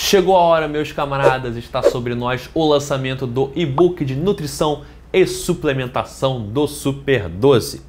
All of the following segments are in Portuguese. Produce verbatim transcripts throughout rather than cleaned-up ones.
Chegou a hora, meus camaradas, está sobre nós o lançamento do e-book de nutrição e suplementação do Super doze.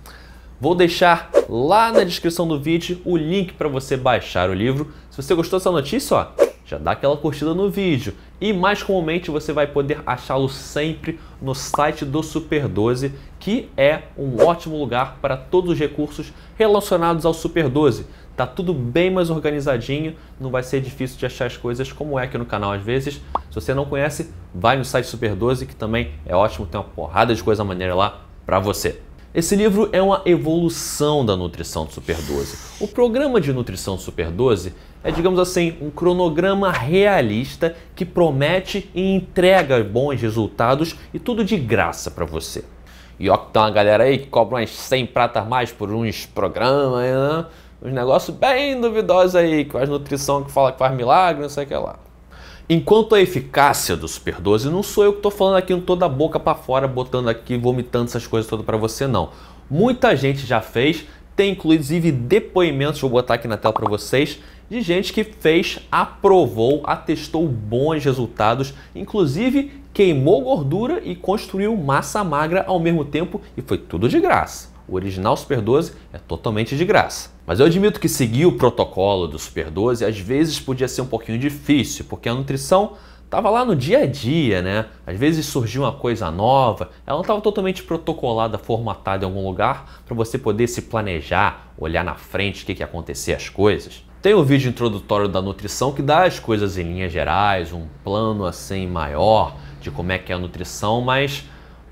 Vou deixar lá na descrição do vídeo o link para você baixar o livro. Se você gostou dessa notícia, ó, já dá aquela curtida no vídeo. E mais comumente você vai poder achá-lo sempre no site do Super doze, que é um ótimo lugar para todos os recursos relacionados ao Super doze. Tá tudo bem mais organizadinho, não vai ser difícil de achar as coisas como é aqui no canal às vezes. Se você não conhece, vai no site Super doze, que também é ótimo, tem uma porrada de coisa maneira lá para você. Esse livro é uma evolução da nutrição do Super doze. O programa de nutrição do Super doze é, digamos assim, um cronograma realista que promete e entrega bons resultados e tudo de graça para você. E ó que tem uma galera aí que cobra umas cem pratas mais por uns programas, né? Uns negócios bem duvidosos aí, com as nutrição que fala que faz milagre, não sei o que lá. Enquanto a eficácia do Super doze, não sou eu que tô falando aqui em toda a boca para fora, botando aqui, vomitando essas coisas todas para você, não. Muita gente já fez, tem inclusive depoimentos, vou botar aqui na tela para vocês, de gente que fez, aprovou, atestou bons resultados, inclusive queimou gordura e construiu massa magra ao mesmo tempo, e foi tudo de graça. O original Super doze é totalmente de graça. Mas eu admito que seguir o protocolo do Super doze às vezes podia ser um pouquinho difícil, porque a nutrição estava lá no dia a dia, né? Às vezes surgiu uma coisa nova, ela não estava totalmente protocolada, formatada em algum lugar, para você poder se planejar, olhar na frente o que, que ia acontecer as coisas. Tem um vídeo introdutório da nutrição que dá as coisas em linhas gerais, um plano assim maior de como é que é a nutrição, mas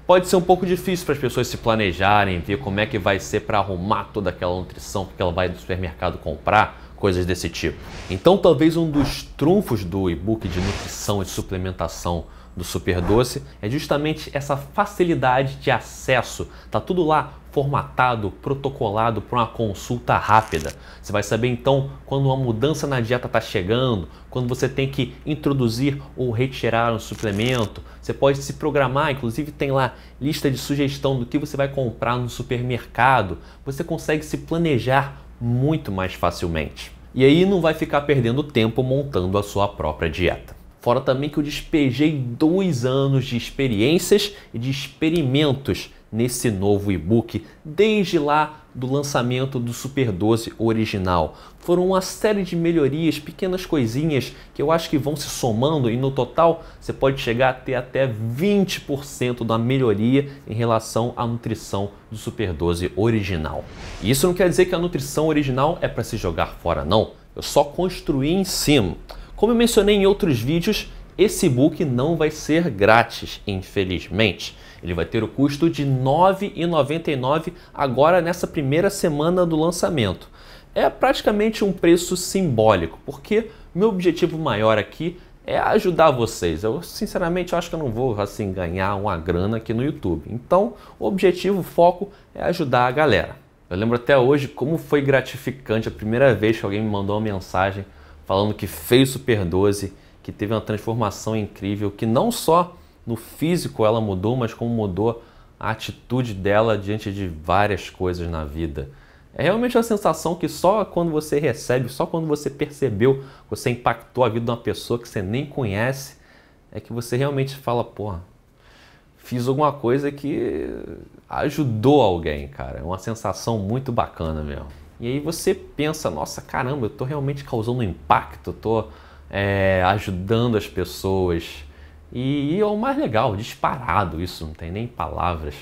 pode ser um pouco difícil para as pessoas se planejarem, ver como é que vai ser para arrumar toda aquela nutrição, porque ela vai no supermercado comprar, coisas desse tipo. Então talvez um dos trunfos do e-book de nutrição e suplementação do Super doze é justamente essa facilidade de acesso. Tá tudo lá formatado, protocolado para uma consulta rápida. Você vai saber então quando uma mudança na dieta está chegando, quando você tem que introduzir ou retirar um suplemento. Você pode se programar, inclusive tem lá lista de sugestão do que você vai comprar no supermercado. Você consegue se planejar muito mais facilmente. E aí não vai ficar perdendo tempo montando a sua própria dieta. Fora também que eu despejei dois anos de experiências e de experimentos nesse novo e-book, desde lá do lançamento do Super doze original. Foram uma série de melhorias, pequenas coisinhas que eu acho que vão se somando e no total você pode chegar a ter até vinte por cento da melhoria em relação à nutrição do Super doze original. E isso não quer dizer que a nutrição original é para se jogar fora, não. Eu só construí em cima. Como eu mencionei em outros vídeos, esse e-book não vai ser grátis, infelizmente. Ele vai ter o custo de nove reais e noventa e nove centavos agora nessa primeira semana do lançamento. É praticamente um preço simbólico, porque meu objetivo maior aqui é ajudar vocês. Eu sinceramente acho que eu não vou assim ganhar uma grana aqui no YouTube. Então, o objetivo, o foco é ajudar a galera. Eu lembro até hoje como foi gratificante a primeira vez que alguém me mandou uma mensagem falando que fez Super doze, que teve uma transformação incrível, que não só no físico ela mudou, mas como mudou a atitude dela diante de várias coisas na vida. É realmente uma sensação que só quando você recebe, só quando você percebeu, você impactou a vida de uma pessoa que você nem conhece, é que você realmente fala, porra, fiz alguma coisa que ajudou alguém, cara. É uma sensação muito bacana mesmo. E aí você pensa, nossa, caramba, eu estou realmente causando um impacto, estou é, ajudando as pessoas. E, e é o mais legal, disparado isso, não tem nem palavras.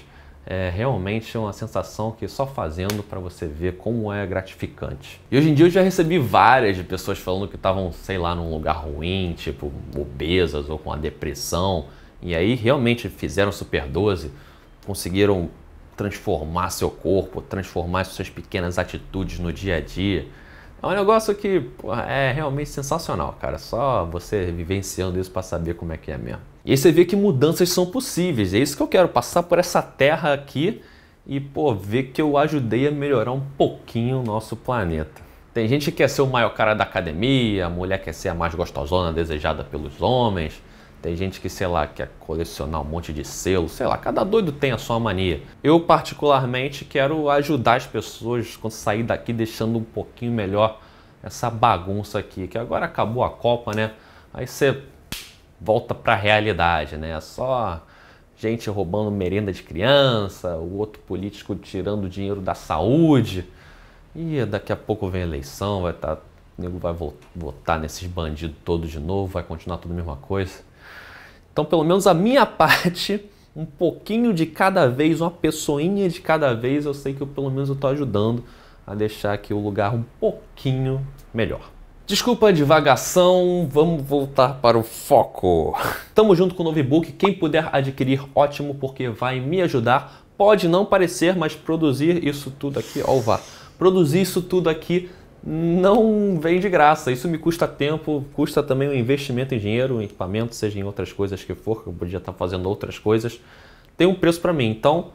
É realmente uma sensação que só fazendo para você ver como é gratificante. E hoje em dia eu já recebi várias de pessoas falando que estavam, sei lá, num lugar ruim, tipo obesas ou com a depressão. E aí realmente fizeram Super doze, conseguiram transformar seu corpo, transformar suas pequenas atitudes no dia a dia. É um negócio que pô, é realmente sensacional, cara. Só você vivenciando isso para saber como é que é mesmo. E aí você vê que mudanças são possíveis. É isso que eu quero, passar por essa terra aqui e pô, ver que eu ajudei a melhorar um pouquinho o nosso planeta. Tem gente que quer ser o maior cara da academia, a mulher quer ser a mais gostosona desejada pelos homens. Tem gente que, sei lá, quer colecionar um monte de selos, sei lá, cada doido tem a sua mania. Eu, particularmente, quero ajudar as pessoas quando sair daqui deixando um pouquinho melhor essa bagunça aqui, que agora acabou a Copa, né? Aí você volta para a realidade, né? Só gente roubando merenda de criança, o outro político tirando dinheiro da saúde. E daqui a pouco vem a eleição, vai tá, o nego vai votar nesses bandidos todos de novo, vai continuar tudo a mesma coisa. Então, pelo menos a minha parte, um pouquinho de cada vez, uma pessoinha de cada vez, eu sei que eu, pelo menos eu estou ajudando a deixar aqui o lugar um pouquinho melhor. Desculpa a divagação, vamos voltar para o foco. Tamo junto com o Novebook, quem puder adquirir, ótimo, porque vai me ajudar. Pode não parecer, mas produzir isso tudo aqui, ó, vá. Produzir isso tudo aqui não vem de graça, isso me custa tempo, custa também um investimento em dinheiro, em equipamento, seja em outras coisas que for, que eu podia estar fazendo outras coisas. Tem um preço para mim, então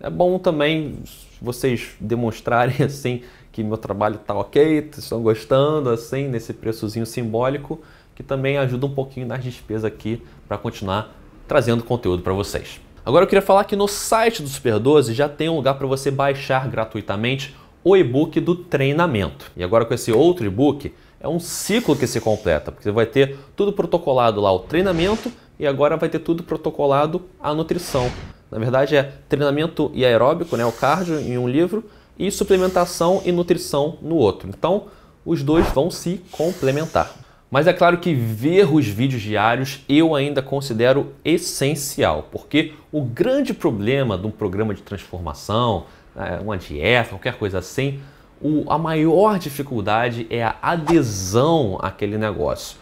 é bom também vocês demonstrarem assim que meu trabalho está ok, estão gostando, assim, nesse preçozinho simbólico, que também ajuda um pouquinho nas despesas aqui para continuar trazendo conteúdo para vocês. Agora eu queria falar que no site do Super doze já tem um lugar para você baixar gratuitamente o e-book do treinamento. E agora com esse outro e-book, é um ciclo que se completa, porque você vai ter tudo protocolado lá o treinamento e agora vai ter tudo protocolado a nutrição. Na verdade é treinamento e aeróbico, né, o cardio em um livro, e suplementação e nutrição no outro. Então, os dois vão se complementar. Mas é claro que ver os vídeos diários eu ainda considero essencial, porque o grande problema de um programa de transformação, uma dieta, qualquer coisa assim, a maior dificuldade é a adesão àquele negócio.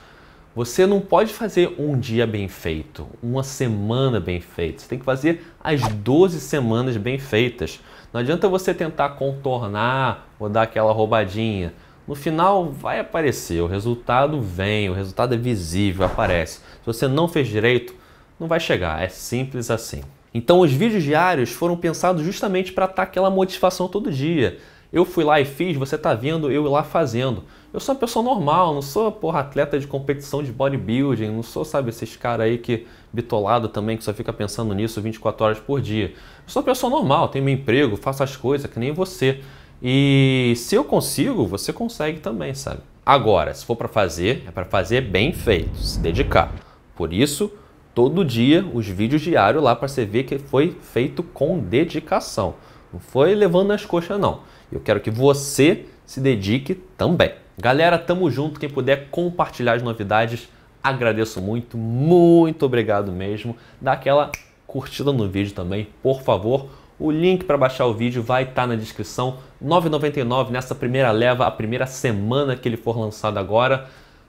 Você não pode fazer um dia bem feito, uma semana bem feita. Você tem que fazer as doze semanas bem feitas. Não adianta você tentar contornar ou dar aquela roubadinha. No final vai aparecer, o resultado vem, o resultado é visível, aparece. Se você não fez direito, não vai chegar, é simples assim. Então os vídeos diários foram pensados justamente para estar aquela motivação todo dia. Eu fui lá e fiz, você está vendo eu lá fazendo. Eu sou uma pessoa normal, não sou, porra, atleta de competição de bodybuilding, não sou, sabe, esses caras aí que bitolado também, que só fica pensando nisso vinte e quatro horas por dia. Eu sou uma pessoa normal, tenho meu emprego, faço as coisas que nem você. E se eu consigo, você consegue também, sabe? Agora, se for para fazer, é para fazer bem feito, se dedicar. Por isso, todo dia os vídeos diários lá para você ver que foi feito com dedicação. Não foi levando nas coxas, não. Eu quero que você se dedique também. Galera, tamo junto. Quem puder compartilhar as novidades, agradeço muito. Muito obrigado mesmo. Dá aquela curtida no vídeo também, por favor. O link para baixar o vídeo vai estar na descrição. nove reais e noventa e nove centavos nessa primeira leva, a primeira semana que ele for lançado agora.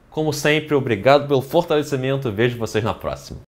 Como sempre, obrigado pelo fortalecimento. Vejo vocês na próxima.